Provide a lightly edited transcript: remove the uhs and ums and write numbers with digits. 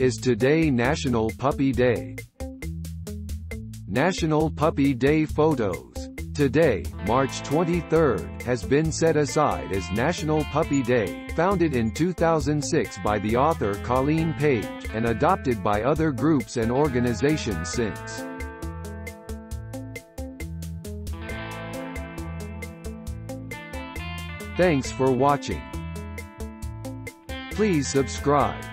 is today National Puppy Day. National Puppy Day photos. Today, March 23rd, has been set aside as National Puppy Day, founded in 2006 by the author Colleen Page, and adopted by other groups and organizations since. Thanks for watching. Please subscribe.